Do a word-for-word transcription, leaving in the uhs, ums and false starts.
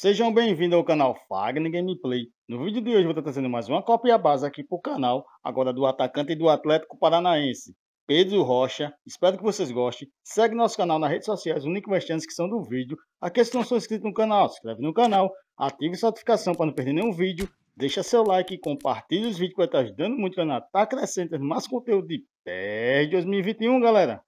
Sejam bem-vindos ao canal Fagner Gameplay. No vídeo de hoje vou estar trazendo mais uma cópia base aqui para o canal, agora do atacante do Atlético Paranaense, Pedro Rocha. Espero que vocês gostem. Segue nosso canal nas redes sociais, os links que estão do vídeo. Aqueles que não são inscritos no canal, se inscreve no canal, ative a notificação para não perder nenhum vídeo. Deixa seu like e compartilhe os vídeos que vai estar ajudando muito o canal a estar crescendo, mais conteúdo de P E S dois mil e vinte e um, galera.